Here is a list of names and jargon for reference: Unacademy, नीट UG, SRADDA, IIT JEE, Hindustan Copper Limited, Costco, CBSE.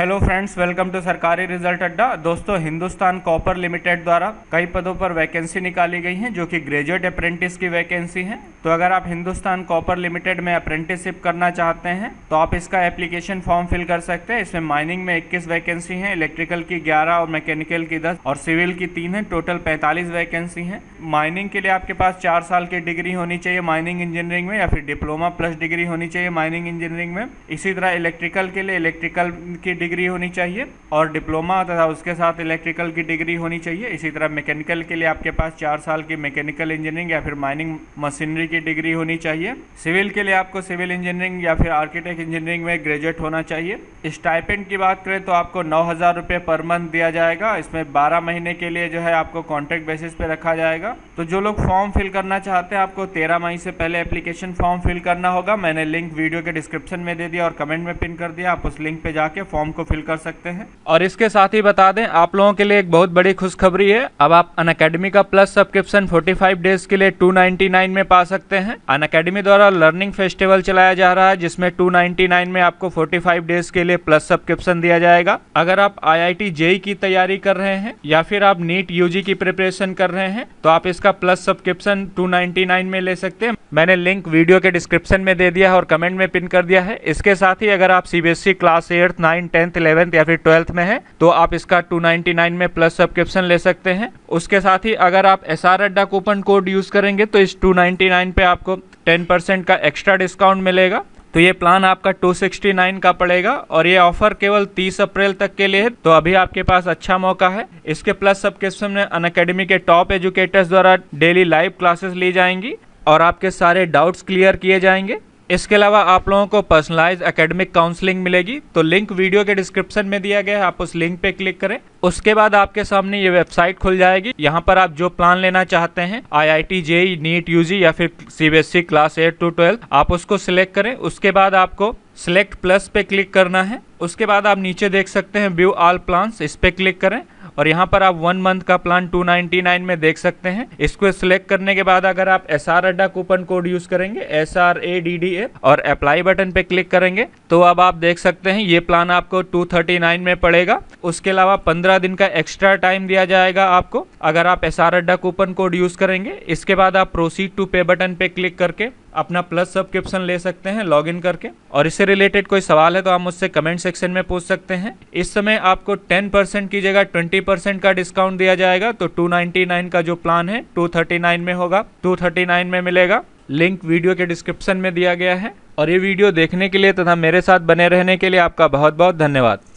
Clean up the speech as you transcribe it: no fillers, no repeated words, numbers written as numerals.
Hello friends, welcome to Sarkari result Adda. दोस्तों, Hindustan copper limited द्वारा कई पदों पर वैकेंसी निकाली गई हैं जो कि ग्रेजुएट अप्रेंटिस की वैकेंसी है। तो अगर आप हिंदुस्तान कॉपर लिमिटेड में अप्रेंटिसशिप करना चाहते हैं तो आप इसका एप्लीकेशन फॉर्म फिल कर सकते हैं। इसमें माइनिंग में 21 वैकेंसी है, इलेक्ट्रिकल की 11 और मैकेनिकल की 10 और सिविल की 3 है। टोटल 45 वैकेंसी है। माइनिंग के लिए आपके पास 4 साल की डिग्री होनी चाहिए माइनिंग इंजीनियरिंग में, या फिर डिप्लोमा प्लस डिग्री होनी चाहिए माइनिंग इंजीनियरिंग में। इसी तरह इलेक्ट्रिकल के लिए इलेक्ट्रिकल की डिग्री होनी चाहिए और डिप्लोमा तथा उसके साथ इलेक्ट्रिकल की डिग्री होनी चाहिए। इसी तरह मैकेनिकल के लिए आपके पास 4 साल की मैकेनिकल इंजीनियरिंग या फिर माइनिंग मशीनरी की डिग्री होनी चाहिए। सिविल के लिए आपको सिविल इंजीनियरिंग या फिर आर्किटेक्ट इंजीनियरिंग में ग्रेजुएट होना चाहिए। स्टाइपेंड की बात करें तो आपको 9,000 रुपये पर मंथ दिया जाएगा। इसमें 12 महीने के लिए जो है आपको कॉन्ट्रैक्ट बेसिस पे रखा जाएगा। तो जो लोग फॉर्म फिल करना चाहते हैं, आपको 13 मई से पहले एप्लीकेशन फॉर्म फिल करना होगा। मैंने लिंक वीडियो के डिस्क्रिप्शन में दे दिया और कमेंट में पिन कर दिया। आप उस लिंक पे जाके फॉर्म को फिल कर सकते हैं। और इसके साथ ही बता दें, आप लोगों के लिए एक बहुत बड़ी खुशखबरी है। अब आप अनअकैडमी का प्लस सब्सक्रिप्शन 45 डेज के लिए 299 में पा सकते हैं। अनअकैडमी द्वारा लर्निंग फेस्टिवल चलाया जा रहा है जिसमें 299 में आपको 45 डेज के लिए प्लस सब्सक्रिप्शन दिया जाएगा। अगर आप IIT JEE की तैयारी कर रहे हैं या फिर आप नीट UG की प्रिपरेशन कर रहे हैं तो आप इसका प्लस सब्सक्रिप्शन 299 में ले सकते हैं। मैंने लिंक वीडियो के डिस्क्रिप्शन में दे दिया और कमेंट में पिन कर दिया है। इसके साथ ही अगर आप CBSE class 8th 9 10th 11th या फिर 12th में हैं तो आप इसका 299 में प्लस सब्सक्रिप्शन ले सकते हैं। उसके साथ ही अगर आप SRADDA कूपन कोड यूज करेंगे तो इस 299 पे आपको 10% का एक्स्ट्रा डिस्काउंट मिलेगा। तो ये प्लान आपका 269 का पड़ेगा और ये ऑफर केवल 30 अप्रैल तक के लिए है। तो अभी आपके पास अच्छा मौका है। इसके प्लस सब्सक्रिप्शन में अनअकैडमी के टॉप एजुकेटर्स द्वारा डेली लाइव क्लासेस ली जाएंगी और आपके सारे डाउट्स क्लियर किए जाएंगे। इसके अलावा आप लोगों को पर्सनलाइज एकेडमिक काउंसलिंग मिलेगी। तो लिंक वीडियो के डिस्क्रिप्शन में दिया गया है, आप उस लिंक पे क्लिक करें। उसके बाद आपके सामने ये वेबसाइट खुल जाएगी। यहाँ पर आप जो प्लान लेना चाहते हैं, IIT JEE नीट UG या फिर CBSE क्लास 8 to 12, आप उसको सिलेक्ट करें। उसके बाद आपको सिलेक्ट प्लस पे क्लिक करना है। उसके बाद आप नीचे देख सकते हैं व्यू ऑल प्लान्स, इस पे क्लिक करें और यहाँ पर आप 1 मंथ का प्लान 299 में देख सकते हैं। इसको सिलेक्ट करने के बाद अगर आप SRADDA कूपन कोड यूज करेंगे SRADDA और अप्लाई बटन पे क्लिक करेंगे तो अब आप देख सकते हैं ये प्लान आपको 239 में पड़ेगा। उसके अलावा 15 दिन का एक्स्ट्रा टाइम दिया जाएगा आपको अगर आप SRADDA कूपन कोड यूज करेंगे। इसके बाद आप प्रोसीड टू पे बटन पे क्लिक करके अपना प्लस सब्सक्रिप्शन ले सकते हैं लॉगिन करके। और इससे रिलेटेड कोई सवाल है तो आप मुझसे कमेंट सेक्शन में पूछ सकते हैं। इस समय आपको 10% की जगह 20% का डिस्काउंट दिया जाएगा। तो 299 का जो प्लान है 239 में होगा, 239 में मिलेगा। लिंक वीडियो के डिस्क्रिप्शन में दिया गया है। और ये वीडियो देखने के लिए तथा मेरे साथ बने रहने के लिए आपका बहुत बहुत धन्यवाद।